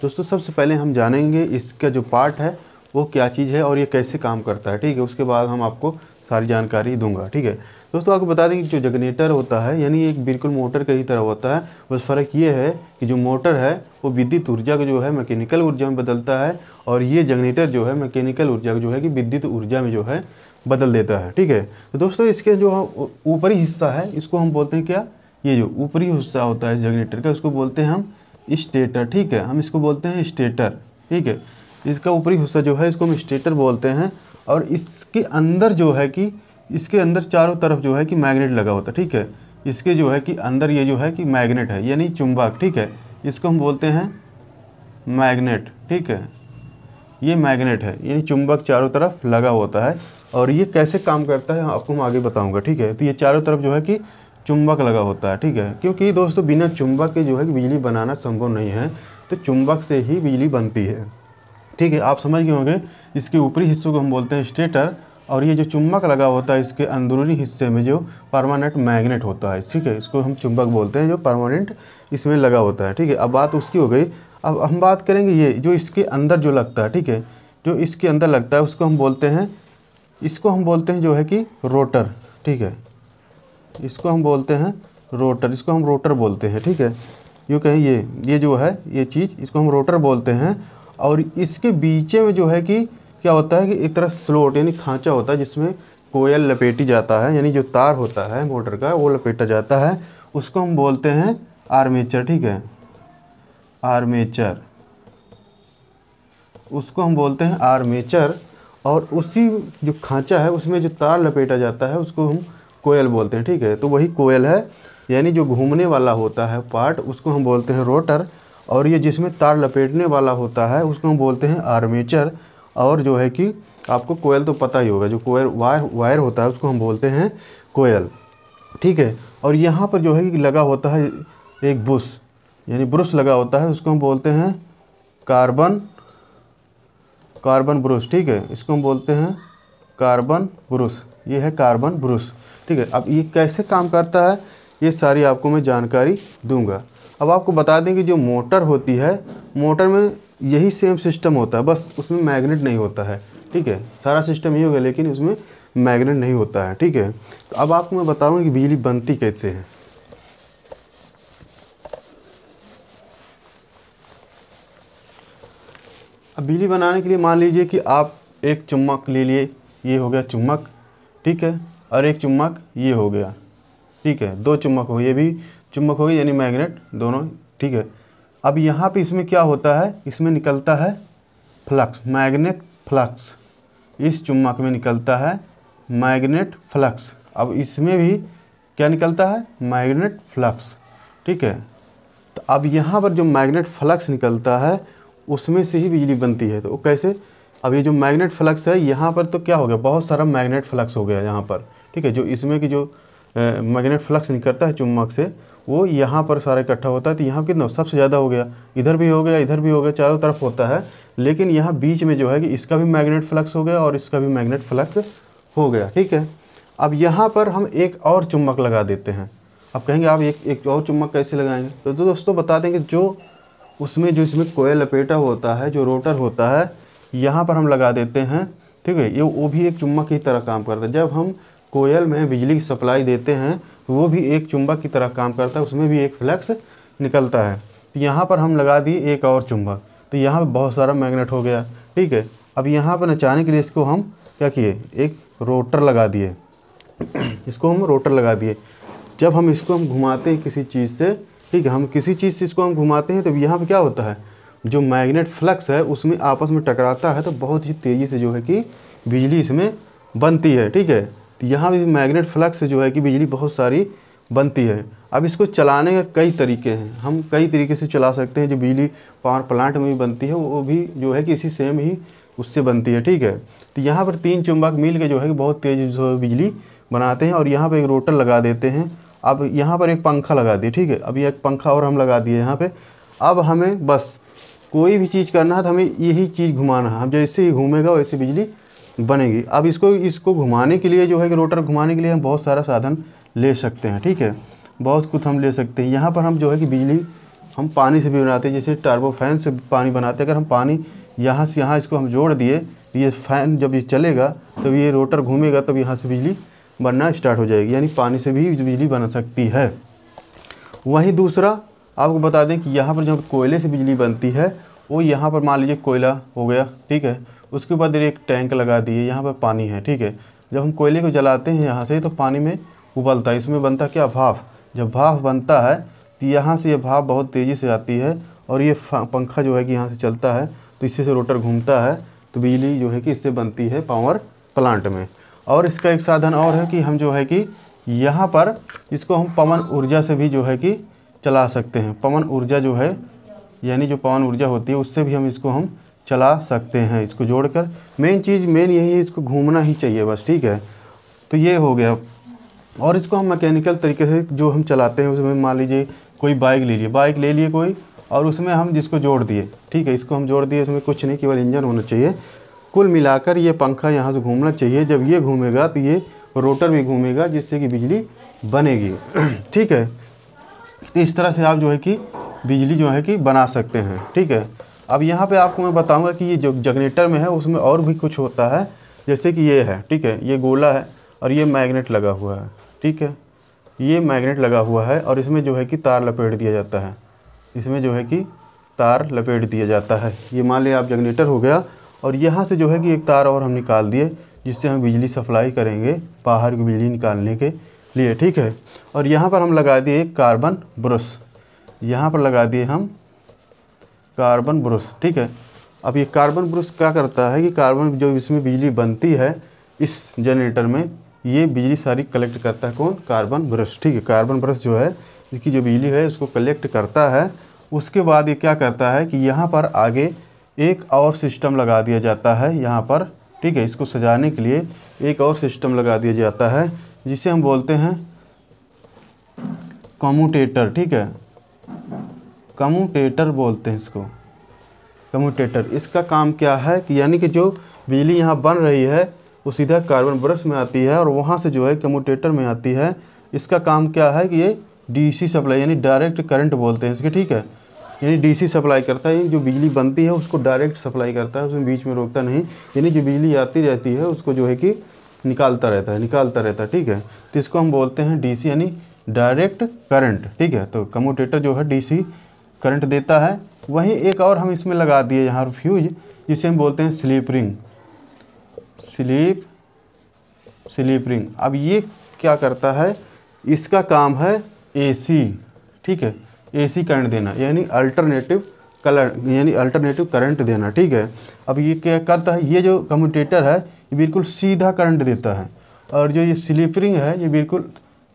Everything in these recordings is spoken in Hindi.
दोस्तों सबसे पहले हम जानेंगे इसका जो पार्ट है वो क्या चीज़ है और ये कैसे काम करता है, ठीक है। उसके बाद हम आपको सारी जानकारी दूंगा, ठीक है। दोस्तों आपको बता दें कि जो जनरेटर होता है यानी एक बिल्कुल मोटर की ही तरह होता है, बस फ़र्क ये है कि जो मोटर है वो विद्युत ऊर्जा को जो है मैकेनिकल ऊर्जा में बदलता है और ये जनरेटर जो है मैकेनिकल ऊर्जा को जो है कि विद्युत ऊर्जा में जो है बदल देता है, ठीक है। तो दोस्तों इसके जो ऊपरी हिस्सा है इसको हम बोलते हैं क्या, ये जो ऊपरी हिस्सा होता है जनरेटर का उसको बोलते हैं हम स्टेटर, ठीक है। हम इसको बोलते हैं स्टेटर, ठीक है। इसका ऊपरी हिस्सा जो है इसको हम स्टेटर बोलते हैं और इसके अंदर जो है कि इसके अंदर चारों तरफ जो है कि मैग्नेट लगा होता है, ठीक है। इसके जो है कि अंदर ये जो है कि मैग्नेट है यानी चुंबक, ठीक है। इसको हम बोलते हैं मैग्नेट, ठीक है। ये मैग्नेट है यानी चुंबक चारों तरफ लगा होता है और ये कैसे काम करता है आपको मैं आगे बताऊँगा, ठीक है। तो ये चारों तरफ जो है कि चुंबक लगा होता है, ठीक है, क्योंकि दोस्तों बिना चुंबक के जो है कि बिजली बनाना संभव नहीं है, तो चुंबक से ही बिजली बनती है, ठीक है। आप समझ गए होंगे। इसके ऊपरी हिस्सों को हम बोलते हैं स्टेटर और ये जो चुंबक लगा होता है इसके अंदरूनी हिस्से में जो परमानेंट मैग्नेट होता है, ठीक है, इसको हम चुंबक बोलते हैं, जो परमानेंट इसमें लगा होता है, ठीक है। अब बात उसकी हो गई। अब हम बात करेंगे ये जो इसके अंदर जो लगता है, ठीक है, जो इसके अंदर लगता है उसको हम बोलते हैं, इसको हम बोलते हैं जो है कि रोटर, ठीक है। इसको हम बोलते हैं रोटर, इसको हम रोटर बोलते हैं, ठीक है। यूँ कहें ये जो है ये चीज़ इसको हम रोटर बोलते हैं और इसके बीचे में जो है कि क्या होता है कि एक तरह स्लोट यानी खांचा होता है जिसमें कोयल लपेटी जाता है, यानी जो तार होता है मोटर का वो लपेटा जाता है, उसको हम बोलते हैं आर्मेचर, ठीक है, आर्मेचर, उसको हम बोलते हैं आर्मेचर। और उसी जो खांचा है उसमें जो तार लपेटा जाता है उसको हम कोयल बोलते हैं, ठीक है। तो वही कोयल है यानी जो घूमने वाला होता है पार्ट उसको हम बोलते हैं रोटर और ये जिसमें तार लपेटने वाला होता है उसको हम बोलते हैं आर्मेचर। और जो है कि आपको कोयल तो पता ही होगा, जो कोयल वायर होता है उसको हम बोलते हैं कोयल, ठीक है। और यहाँ पर जो है कि लगा होता है एक ब्रश यानी ब्रश लगा होता है, उसको हम बोलते हैं कार्बन, कार्बन ब्रश, ठीक है, इसको हम बोलते हैं कार्बन ब्रश, ये है कार्बन ब्रश, ठीक है। अब ये कैसे काम करता है ये सारी आपको मैं जानकारी दूंगा। अब आपको बता दें कि जो मोटर होती है, मोटर में यही सेम सिस्टम होता है, बस उसमें मैग्नेट नहीं होता है, ठीक है, सारा सिस्टम ये होगा लेकिन उसमें मैग्नेट नहीं होता है, ठीक है। तो अब आपको मैं बताऊंगा कि बिजली बनती कैसे है। अब बिजली बनाने के लिए मान लीजिए कि आप एक चुम्बक ले लिए, ये हो गया चुम्बक, ठीक है, और एक चुम्बक ये हो गया, ठीक है, दो चुम्बक हो, ये भी चुम्बक हो गई यानी मैग्नेट दोनों, ठीक है। अब यहाँ पे इसमें क्या होता है, इसमें निकलता है फ्लक्स, मैग्नेट फ्लक्स, इस चुम्बक में निकलता है मैग्नेट फ्लक्स, अब इसमें भी क्या निकलता है मैग्नेट फ्लक्स, ठीक है। तो अब यहाँ पर जो मैग्नेट फ्लक्स निकलता है उसमें से ही बिजली बनती है। तो वो कैसे, अब ये जो मैग्नेट फ्लक्स है यहाँ पर तो क्या हो गया, बहुत सारा मैग्नेट फ्लक्स हो गया यहाँ पर, ठीक है, जो इसमें की जो मैग्नेट फ्लक्स निकलता है चुम्बक से वो यहाँ पर सारा इकट्ठा होता है। तो यहाँ कितना सबसे ज़्यादा हो गया, इधर भी हो गया, इधर भी हो गया, चारों तरफ होता है, लेकिन यहाँ बीच में जो है कि इसका भी मैग्नेट फ्लक्स हो गया और इसका भी मैग्नेट फ्लक्स हो गया, ठीक है। अब यहाँ पर हम एक और चुम्बक लगा देते हैं। अब कहेंगे आप एक और चुम्बक कैसे लगाएंगे, तो दोस्तों बता दें कि जो इसमें कोयल लपेटा होता है, जो रोटर होता है, यहाँ पर हम लगा देते हैं, ठीक है। ये वो भी एक चुम्बक की तरह काम करता है। जब हम कोयल में बिजली की सप्लाई देते हैं तो वो भी एक चुंबक की तरह काम करता है, उसमें भी एक फ्लक्स निकलता है। तो यहाँ पर हम लगा दिए एक और चुंबक, तो यहाँ पर बहुत सारा मैग्नेट हो गया, ठीक है। अब यहाँ पर नचाने के लिए इसको हम क्या किए, एक रोटर लगा दिए, इसको हम रोटर लगा दिए। जब हम इसको हम घुमाते हैं किसी चीज़ से, ठीक है, हम किसी चीज़ से इसको हम घुमाते हैं, तब यहाँ पर क्या होता है, जो मैग्नेट फ्लक्स है उसमें आपस में टकराता है तो बहुत ही तेज़ी से जो है कि बिजली इसमें बनती है, ठीक है। तो यहाँ भी मैग्नेट फ्लक्स जो है कि बिजली बहुत सारी बनती है। अब इसको चलाने के कई तरीके हैं, हम कई तरीके से चला सकते हैं। जो बिजली पावर प्लांट में भी बनती है वो भी जो है कि इसी सेम ही उससे बनती है, ठीक है। तो यहाँ पर तीन चुंबक मिल के जो है कि बहुत तेज़ जो बिजली बनाते हैं और यहाँ पर एक रोटर लगा देते हैं। अब यहाँ पर एक पंखा लगा दिए, ठीक है, अब एक पंखा और हम लगा दिए यहाँ पर। अब हमें बस कोई भी चीज़ करना है तो हमें यही चीज़ घुमाना है, हम जैसे ही घूमेगा वैसे बिजली बनेगी। अब इसको घुमाने के लिए जो है कि रोटर घुमाने के लिए हम बहुत सारा साधन ले सकते हैं, ठीक है, बहुत कुछ हम ले सकते हैं। यहाँ पर हम जो है कि बिजली हम पानी से भी बनाते हैं, जैसे टर्बोफैन से पानी बनाते हैं। अगर हम पानी यहाँ से यहाँ इसको हम जोड़ दिए, ये फ़ैन जब ये चलेगा तब ये रोटर घूमेगा, तब यहाँ से बिजली बनना स्टार्ट हो जाएगी, यानी पानी से भी बिजली बन सकती है। वहीं दूसरा आपको बता दें कि यहाँ पर जो कोयले से बिजली बनती है वो यहाँ पर मान लीजिए कोयला हो गया, ठीक है, उसके बाद एक टैंक लगा दिए, यहाँ पर पानी है, ठीक है। जब हम कोयले को जलाते हैं यहाँ से तो पानी में उबलता है, इसमें बनता क्या भाप। जब भाप बनता है तो यहाँ से ये भाप बहुत तेज़ी से आती है और ये पंखा जो है कि यहाँ से चलता है, तो इससे रोटर घूमता है, तो बिजली जो है कि इससे बनती है पावर प्लांट में। और इसका एक साधन और है कि हम जो है कि यहाँ पर इसको हम पवन ऊर्जा से भी जो है कि चला सकते हैं। पवन ऊर्जा जो है यानी जो पवन ऊर्जा होती है उससे भी हम इसको हम चला सकते हैं, इसको जोड़कर। मेन यही है, इसको घूमना ही चाहिए बस, ठीक है। तो ये हो गया। और इसको हम मैकेनिकल तरीके से जो हम चलाते हैं, उसमें मान लीजिए कोई बाइक ले लिए कोई, और उसमें हम जिसको जोड़ दिए, ठीक है, इसको हम जोड़ दिए, उसमें कुछ नहीं, केवल इंजन होना चाहिए। कुल मिलाकर ये पंखा यहाँ से घूमना चाहिए, जब ये घूमेगा तो ये रोटर भी घूमेगा, जिससे कि बिजली बनेगी, ठीक है। तो इस तरह से आप जो है कि बिजली जो है कि बना सकते हैं, ठीक है। अब यहाँ पे आपको मैं बताऊंगा कि ये जो जनरेटर में है उसमें और भी कुछ होता है, जैसे कि ये है, ठीक है, ये गोला है और ये मैग्नेट लगा हुआ है, ठीक है, ये मैग्नेट लगा हुआ है और इसमें जो है कि तार लपेट दिया जाता है, इसमें जो है कि तार लपेट दिया जाता है। ये मान लें आप जनरेटर हो गया, और यहाँ से जो है कि एक तार और हम निकाल दिए, जिससे हम बिजली सप्लाई करेंगे बाहर की बिजली निकालने के लिए, ठीक है। और यहाँ पर हम लगा दिए कार्बन ब्रश, यहाँ पर लगा दिए हम कार्बन ब्रश, ठीक है। अब ये कार्बन ब्रश क्या करता है कि कार्बन जो इसमें बिजली बनती है इस जनरेटर में, ये बिजली सारी कलेक्ट करता है, कौन, कार्बन ब्रश, ठीक है। कार्बन ब्रश जो है इसकी जो बिजली है उसको कलेक्ट करता है। उसके बाद ये क्या करता है कि यहाँ पर आगे एक और सिस्टम लगा दिया जाता है यहाँ पर, ठीक है, इसको सजाने के लिए एक और सिस्टम लगा दिया जाता है, जिसे हम बोलते हैं कम्यूटेटर, ठीक है, कम्यूटेटर बोलते हैं इसको, कम्यूटेटर। इसका काम क्या है कि यानी कि जो बिजली यहाँ बन रही है वो सीधा कार्बन ब्रश में आती है और वहाँ से जो है कम्यूटेटर में आती है। इसका काम क्या है कि ये डीसी सप्लाई यानी डायरेक्ट करंट बोलते हैं इसके, ठीक है, यानी डीसी सप्लाई करता है, जो बिजली बनती है उसको डायरेक्ट सप्लाई करता है, उसमें बीच में रोकता नहीं, यानी जो बिजली आती रहती है उसको जो है कि निकालता रहता है, ठीक है। तो इसको हम बोलते हैं डीसी यानी डायरेक्ट करंट, ठीक है। तो कम्यूटेटर जो है डीसी करंट देता है। वहीं एक और हम इसमें लगा दिए यहाँ फ्यूज, जिसे हम बोलते हैं स्लीप रिंग, स्लीप रिंग। अब ये क्या करता है, इसका काम है एसी, ठीक है, एसी करंट देना, यानी अल्टरनेटिव कलर, यानी अल्टरनेटिव करंट देना, ठीक है। अब ये क्या करता है, ये जो कम्यूटेटर है ये बिल्कुल सीधा करंट देता है, और जो ये स्लीप रिंग है ये बिल्कुल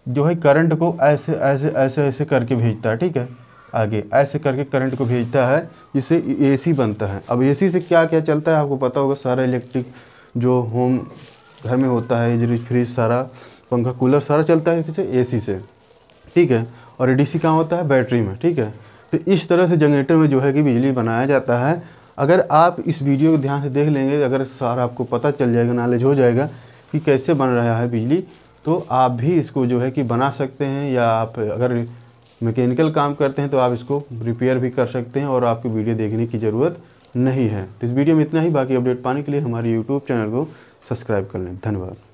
जो है करंट को ऐसे ऐसे ऐसे ऐसे करके भेजता है, ठीक है, आगे ऐसे करके करंट को भेजता है, जिससे एसी बनता है। अब एसी से क्या क्या चलता है आपको पता होगा, सारा इलेक्ट्रिक जो होम घर में होता है, फ्रिज, सारा पंखा, कूलर, सारा चलता है किसे एसी से, ठीक है। और डीसी कहाँ होता है, बैटरी में, ठीक है। तो इस तरह से जनरेटर में जो है कि बिजली बनाया जाता है। अगर आप इस वीडियो को ध्यान से देख लेंगे, अगर सारा आपको पता चल जाएगा, नॉलेज हो जाएगा कि कैसे बन रहा है बिजली, तो आप भी इसको जो है कि बना सकते हैं, या आप अगर मैकेनिकल काम करते हैं तो आप इसको रिपेयर भी कर सकते हैं, और आपको वीडियो देखने की ज़रूरत नहीं है। तो इस वीडियो में इतना ही। बाकी अपडेट पाने के लिए हमारे यूट्यूब चैनल को सब्सक्राइब कर लें। धन्यवाद।